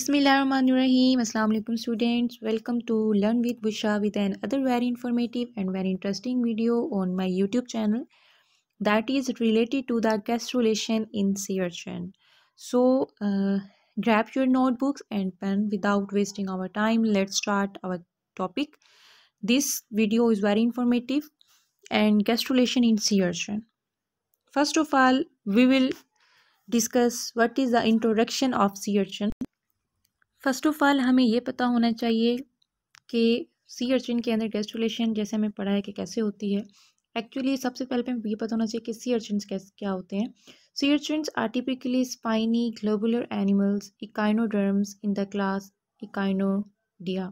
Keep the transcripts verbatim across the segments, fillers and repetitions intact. बिस्मिल्लाहिर्रहमानिर्रहीम। अस्सलाम वालेकुम students, welcome to learn with Bushra with N other very informative and very interesting video on my YouTube channel that is related to the gastrulation in sea urchin. So grab your notebooks and pen without wasting our time, let's start our topic. This video is very informative and gastrulation in sea urchin. First of all we will discuss what is the introduction of sea urchin. First of all हमें ये पता होना चाहिए कि sea urchin के अंदर gastrulation जैसे हमें पढ़ा है कि कैसे होती है। एक्चुअली सबसे पहले पे हमें ये पता होना चाहिए कि सी अर्चिन कैसे क्या होते हैं। Sea urchin are typically spiny globular animals echinoderms in the class echinoidea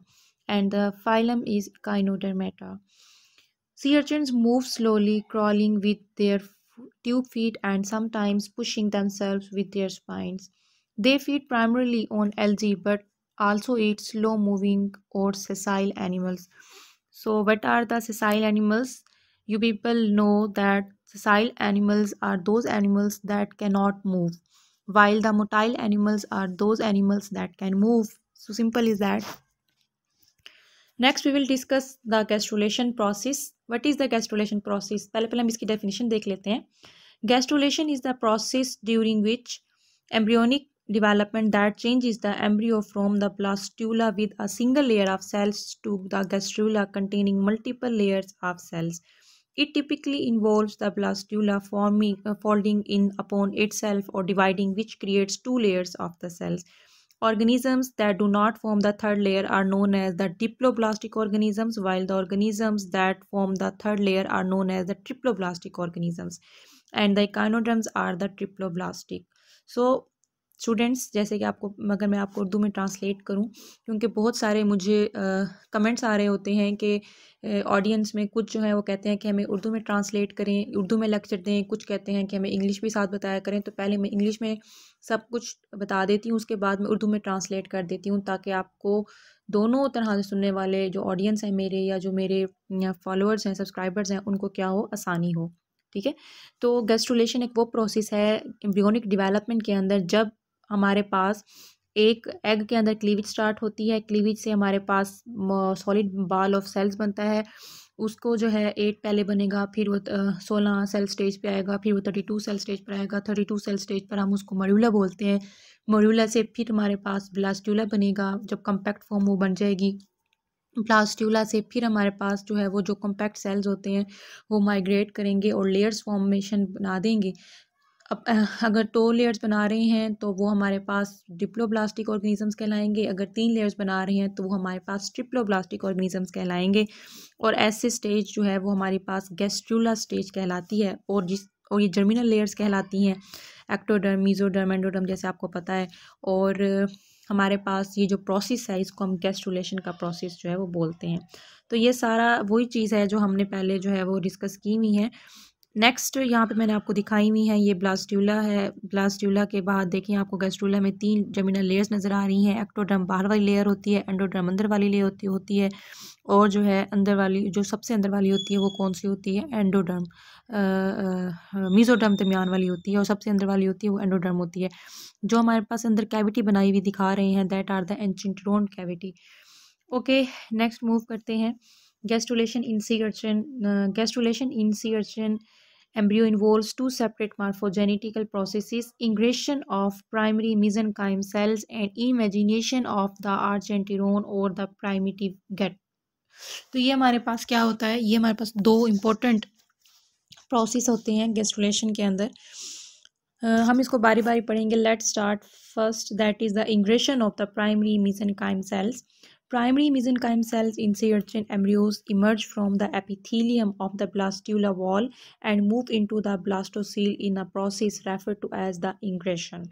and the phylum is echinodermata. Sea urchin move slowly crawling with their tube feet and sometimes pushing themselves with their spines. They feed primarily on algae but also eat slow moving or sessile animals. So what are the sessile animals? You people know that sessile animals are those animals that cannot move, while the motile animals are those animals that can move. So simple is that. Next we will discuss the gastrulation process. What is the gastrulation process? पहले पहले हम इसकी definition देख लेते हैं। Gastrulation is the process during which embryonic development that changes the embryo from the blastula with a single layer of cells to the gastrula containing multiple layers of cells. It typically involves the blastula forming uh, folding in upon itself or dividing, which creates two layers of the cells. Organisms that do not form the third layer are known as the diploblastic organisms, while the organisms that form the third layer are known as the triploblastic organisms, and the echinoderms are the triploblastic. So students, जैसे कि आपको, मगर मैं आपको उर्दू में translate करूं क्योंकि बहुत सारे मुझे कमेंट्स आ रहे होते हैं कि ऑडियंस में कुछ जो है वो कहते हैं कि हमें उर्दू में ट्रांसलेट करें, उर्दू में लेक्चर दें, कुछ कहते हैं कि हमें इंग्लिश भी साथ बताया करें। तो पहले मैं इंग्लिश में सब कुछ बता देती हूं, उसके बाद मैं उर्दू में ट्रांसलेट कर देती हूँ ताकि आपको दोनों तरह से सुनने वाले जो ऑडियंस हैं मेरे या जो मेरे फॉलोअर्स हैं, सब्सक्राइबर्स हैं, उनको क्या हो, आसानी हो। ठीक है। तो गैस्ट्रुलेशन एक वो प्रोसेस है एम्ब्रियोनिक डेवलपमेंट के अंदर जब हमारे पास एक एग के अंदर क्लीवेज स्टार्ट होती है। क्लीवेज से हमारे पास सॉलिड बॉल ऑफ सेल्स बनता है, उसको जो है एट पहले बनेगा, फिर वो सोलह सेल स्टेज पे आएगा, फिर वो थर्टी टू सेल स्टेज पर आएगा, थर्टी टू सेल स्टेज पर हम उसको मॉड्यूला बोलते हैं। मॉड्यूला से फिर हमारे पास ब्लास्ट्यूला बनेगा, जब कम्पैक्ट फॉर्म वो बन जाएगी। ब्लास्ट्यूला से फिर हमारे पास जो है वो जो कम्पैक्ट सेल्स होते हैं वो माइग्रेट करेंगे और लेयर्स फॉर्मेशन बना देंगे। अब अगर दो लेयर्स बना रहे हैं तो वो हमारे पास डिप्लोब्लास्टिक ऑर्गेनिजम्स कहलाएंगे, अगर तीन लेयर्स बना रहे हैं तो वो हमारे पास ट्रिप्लोब्लास्टिक ऑर्गेनिजम्स कहलाएंगे। और ऐसे स्टेज जो है वो हमारे पास गैस्ट्रुला स्टेज कहलाती है, और जिस और ये जर्मिनल लेयर्स कहलाती हैं एक्टोडर्म, मीजोडर्म, एंडोडर्म, जैसे आपको पता है। और हमारे पास ये जो प्रोसेस है इसको हम गैस्ट्रुलेशन का प्रोसेस जो है वो बोलते हैं। तो ये सारा वही चीज़ है जो हमने पहले जो है वो डिस्कस की हुई है। नेक्स्ट यहाँ पे मैंने आपको दिखाई हुई है, ये ब्लास्ट्यूला है। ब्लास्ट्यूला के बाद देखिए आपको गैस्ट्रूला में तीन जर्मिनल लेयर्स नज़र आ रही हैं। एक्टोडर्म बाहर वाली लेयर होती है, एंडोडर्म अंदर वाली लेयर होती होती है, और जो है अंदर वाली जो सबसे अंदर वाली होती है वो कौन सी होती है, एंडोडर्म। मीजोडर्म दरमियान वाली होती है और सबसे अंदर वाली होती है वो एंडोडर्म होती है। जो हमारे पास अंदर कैविटी बनाई हुई दिखा रहे हैं that are the archenteron cavity. Okay, next move करते हैं gastrulation in sea urchin. Gastrulation in sea urchin embryo involves two separate morphogenital processes, ingression of primary mesenchyme cells and invagination of the archenteron or the primitive gut. तो ये हमारे पास क्या होता है, ये हमारे पास दो इम्पोर्टेंट प्रोसेस होते हैं गैस्ट्रुलेशन के अंदर। uh, हम इसको बारी बारी पढ़ेंगे। Let start first that is the ingression of the primary mesenchyme cells. Primary mesenchyme cells in sea urchin embryos emerge from the epithelium of the blastula wall and move into the blastocele in a process referred to as the ingression.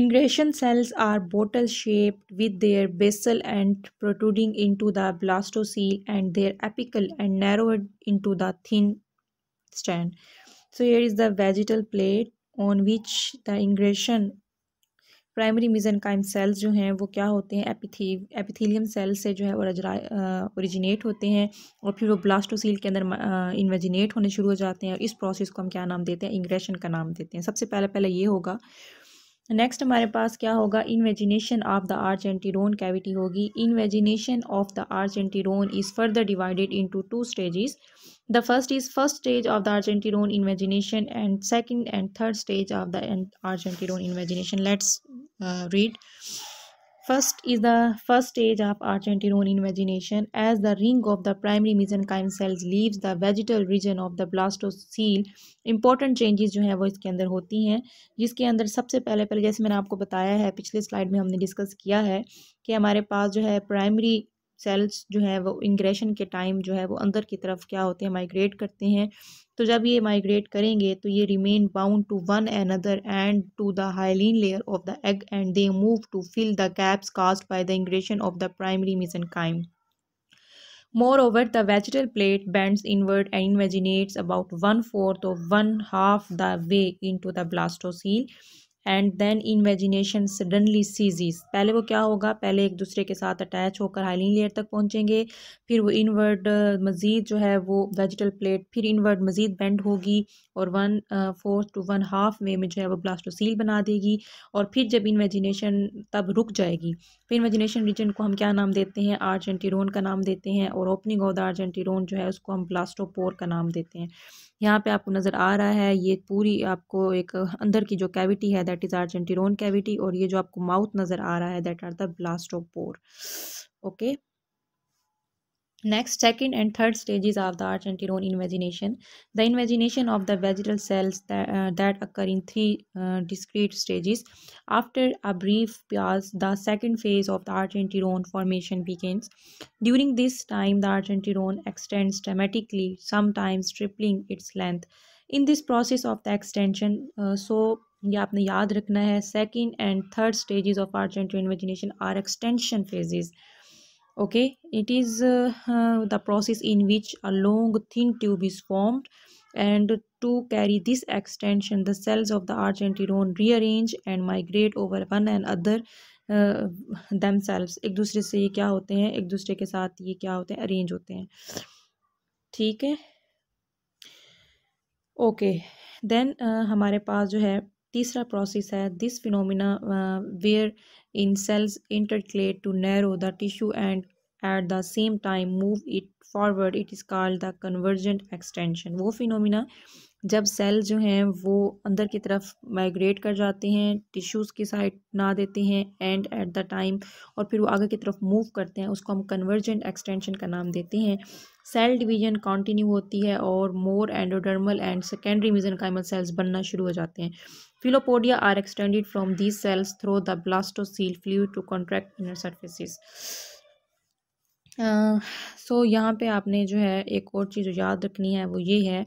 Ingression cells are bottle-shaped with their basal end protruding into the blastocele and their apical end narrowed into the thin strand. So here is the sagittal plate on which the ingression primary mesenchyme cells जो हैं वो क्या होते हैं, एपिथी epithelium cell से जो है originate होते हैं और फिर वो ब्लास्टोसील के अंदर इन्वेजिनेट होने शुरू हो जाते हैं। और इस प्रोसेस को हम क्या नाम देते हैं, इंग्रेशन का नाम देते हैं। सबसे पहले पहले ये होगा नेक्स्ट हमारे पास क्या होगा, invagination of the archenteron cavity होगी। Invagination of the archenteron is further divided into two stages. The first is first stage of the archenteron invagination and second and third stage of the archenteron invagination. Let's read. First is the first stage of archenteron invagination. As the ring of the primary mesenchyme cells leaves the vegetal region of the blastocele, important changes जो हैं वो इसके अंदर होती हैं, जिसके अंदर सबसे पहले पहले जैसे मैंने आपको बताया है पिछले स्लाइड में हमने डिस्कस किया है कि हमारे पास जो है प्राइमरी सेल्स जो है वो इंग्रेशन के टाइम जो है वो अंदर की तरफ क्या होते हैं, माइग्रेट करते हैं। तो जब ये माइग्रेट करेंगे तो ये remain bound to one another and to the hyaline layer of the egg and they move to fill the gaps cast by the ingression of the primary mesenchyme. Moreover, the vegetal plate bends inward and invaginates about one fourth or one half the way into the blastocele. And then invagination suddenly ceases. पहले वो क्या होगा, पहले एक दूसरे के साथ attach होकर हाइलिन लेयर तक पहुँचेंगे, फिर वो इनवर्ड मज़ीद जो है वो वेजिटल प्लेट फिर इनवर्ड मज़ीद बेंड होगी और one fourth to one half way में जो है वो ब्लास्टोसील बना देगी। और फिर जब इनवेजिनेशन तब रुक जाएगी, फिर इनवेजिनेशन रीजन को हम क्या नाम देते हैं, आर्चेंटेरोन का नाम देते हैं। और ओपनिंग ऑफ द आर्चेंटेरोन जो है उसको हम ब्लास्टोपोर का नाम देते हैं। यहाँ पे आपको नज़र आ रहा है ये पूरी आपको एक अंदर की जो कैविटी है दैट इज़ आर्चेंटेरोन कैविटी, और ये जो आपको माउथ नज़र आ रहा है that are the blastopore. Okay, next second and third stages of the archenteron invagination. The invagination of the vegetal cells that, uh, that occur in three uh, discrete stages. After a brief pause, the second phase of the archenteron formation begins. During this time, the archenteron extends dramatically, sometimes tripling its length. In this process of the extension, uh, so ये आपने याद रखना है, second and third stages of archenteron invagination are extension phases. Okay, it is uh, uh, the process in which a long thin tube is formed, and to carry this extension the cells of the archenteron rearrange and migrate over one another uh, themselves. एक दूसरे से ये क्या होते हैं, एक दूसरे के साथ ये क्या होते हैं, अरेंज होते हैं। ठीक है, ओके। देन हमारे पास जो है तीसरा प्रोसेस है, this phenomena where in cells intercalate to narrow the tissue and at the same time move it forward, it is called the convergent extension. वो फिनोमिना जब सेल जो हैं वो अंदर की तरफ माइग्रेट कर जाते हैं, टिश्यूज़ की साइड ना देते हैं एंड एट द टाइम, और फिर वो आगे की तरफ मूव करते हैं, उसको हम कन्वर्जेंट एक्सटेंशन का नाम देते हैं। सेल डिवीजन कंटिन्यू होती है और more endodermal and secondary mesenchymal cells बनना शुरू हो जाते हैं। Filopodia are extended from these cells through the blastocoel fluid to contract inner surfaces. So यहाँ पे आपने जो है एक और चीज़ याद रखनी है, वो ये है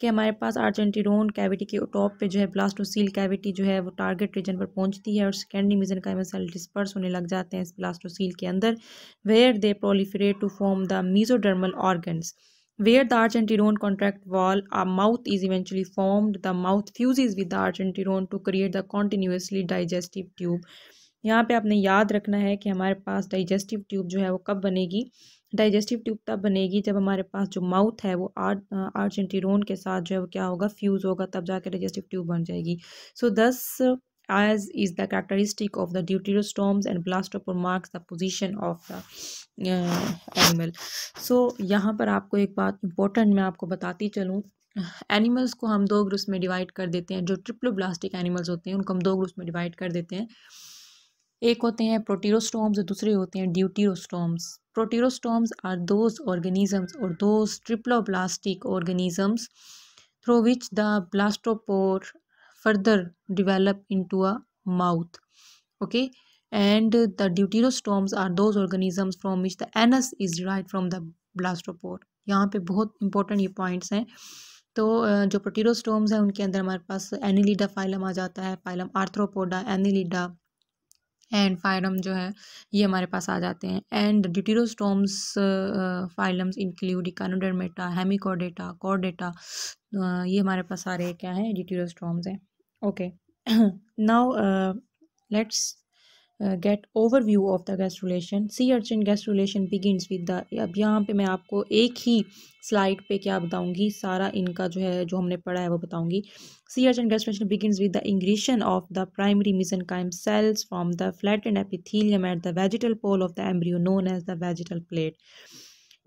कि हमारे पास आर्चेंटेरोन कैविटी के टॉप पे जो है ब्लास्टोसील कैविटी जो है वो टारगेट रीजन पर पहुंचती है और सेकेंडरी मेसेंकाइमल सेल डिस्पर्स होने लग जाते हैं इस ब्लास्टोसील के अंदर, where they proliferate to form the mesodermal organs. Where the archenteron contract wall, a mouth is eventually formed. The mouth fuses with the archenteron to create the continuously digestive tube. यहाँ पे आपने याद रखना है कि हमारे पास digestive tube जो है वो कब बनेगी, digestive tube तब बनेगी जब हमारे पास जो mouth है वो archenteron के साथ जो है वो क्या होगा, fuse होगा, तब जाकर digestive tube बन जाएगी। So thus, as is the characteristic of the deuterostomes and blastopore marks the position of the uh, animal. So यहाँ पर आपको एक बात इम्पोर्टेंट मैं आपको बताती चलूँ, एनिमल्स को हम दो ग्रुप्स में डिवाइड कर देते हैं। जो ट्रिप्लोब्लास्टिक एनिमल्स होते हैं उनको हम दो ग्रुप्स में डिवाइड कर देते हैं, एक होते हैं प्रोटीरोस्टोम्स और दूसरे होते हैं deuterostomes. Protostomes are those organisms और those triploblastic organisms through which the blastopore further develop into a mouth. Okay, and the deuterostomes are those organisms from which the anus is derived from the blastopore. यहाँ पे बहुत important ये points हैं। तो जो प्रोटीरोस्टोम्स हैं उनके अंदर हमारे पास एनिलिडा फाइलम आ जाता है, phylum arthropoda, annelida and phylum जो है ये हमारे पास आ जाते हैं। And deuterostomes phylums include echinodermata, hemichordata, chordata, ये हमारे पास सारे क्या हैं, ड्यूटीरोस्टोम्स हैं। Okay, now let's Uh, get overview of the gastrulation. Sea urchin gastrulation begins with the. अब यहाँ पे मैं आपको एक ही स्लाइड पे क्या बताऊँगी, सारा इनका जो है जो हमने पढ़ा है वो बताऊँगी. Sea urchin gastrulation begins with the ingression of the primary mesenchyme cells from the flattened epithelium at the vegetal pole of the embryo known as the vegetal plate.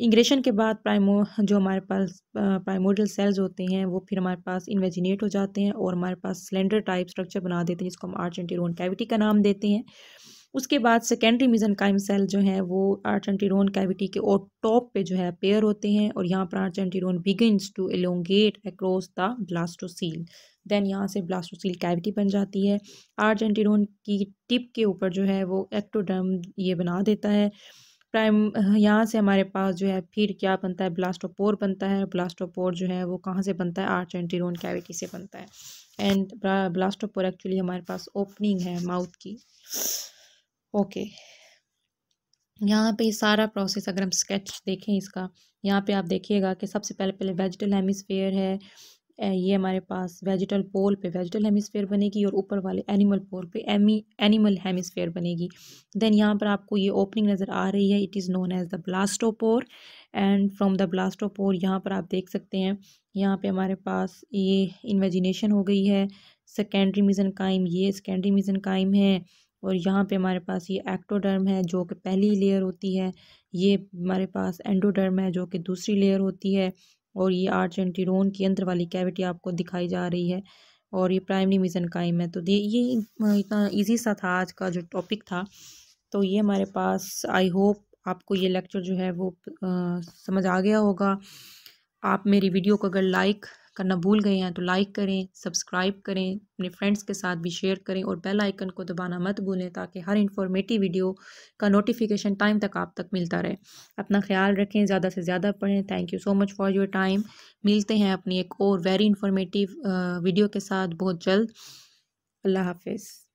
Ingression के बाद प्राइमो जो हमारे पास प्राइमोडियल सेल्स होते हैं वो फिर हमारे पास invaginate हो जाते हैं और हमारे पास सिलेंडर टाइप स्ट्रक्चर बना देते हैं जिसको हम आर्चेंटेरोन कैविटी का नाम देते हैं. उसके बाद सेकेंडरी मेसेंकाइम सेल जो है वो आर्चेंटेरोन कैविटी के और टॉप पे जो है पेयर होते हैं और यहाँ पर archenteron begins to elongate across the blastocoel. Then यहाँ से ब्लास्टोसील कैविटी बन जाती है. आर्चेंटेरोन की टिप के ऊपर जो है वो एक्टोडर्म ये बना देता है. प्राइम यहाँ से हमारे पास जो है फिर क्या बनता है, ब्लास्टोपोर बनता है. ब्लास्टोपोर जो है वो कहाँ से बनता है, आर्चेंटेरोन कैविटी से बनता है. एंड ब्लास्टोपोर एक्चुअली हमारे पास ओपनिंग है माउथ की. Okay okay. यहाँ पे सारा प्रोसेस अगर हम स्केच देखें इसका, यहाँ पे आप देखिएगा कि सबसे पहले पहले वेजिटल हेमिस्फेयर है, ये हमारे पास वेजिटल पोल पे वेजिटल हेमिस्फेयर बनेगी और ऊपर वाले एनिमल पोल पे एमी एनिमल हेमिस्फेयर बनेगी. देन यहाँ पर आपको ये ओपनिंग नज़र आ रही है, it is known as the blastopore. And from the blastopore यहाँ पर आप देख सकते हैं, यहाँ पे हमारे पास ये इन्वेजिनेशन हो गई है. सेकेंडरी मेसेंकाइम, ये सेकेंडरी मेसेंकाइम है और यहाँ पे हमारे पास ये एक्टोडर्म है जो कि पहली लेयर होती है, ये हमारे पास एंडोडर्म है जो कि दूसरी लेयर होती है और ये आर्चेंटेरोन की अंदर वाली कैविटी आपको दिखाई जा रही है और ये प्राइमरी मेसेंकाइम है. तो ये इतना इजी सा था आज का जो टॉपिक था. तो ये हमारे पास, आई होप आपको ये लेक्चर जो है वो आ, समझ आ गया होगा. आप मेरी वीडियो को अगर लाइक करना भूल गए हैं तो लाइक करें, सब्सक्राइब करें, अपने फ्रेंड्स के साथ भी शेयर करें और बेल आइकन को दबाना मत भूलें ताकि हर इंफॉर्मेटिव वीडियो का नोटिफिकेशन टाइम तक आप तक मिलता रहे. अपना ख्याल रखें, ज़्यादा से ज़्यादा पढ़ें. Thank you so much for your time. मिलते हैं अपनी एक और वेरी इंफॉर्मेटिव वीडियो के साथ बहुत जल्द. अल्लाह हाफिज़.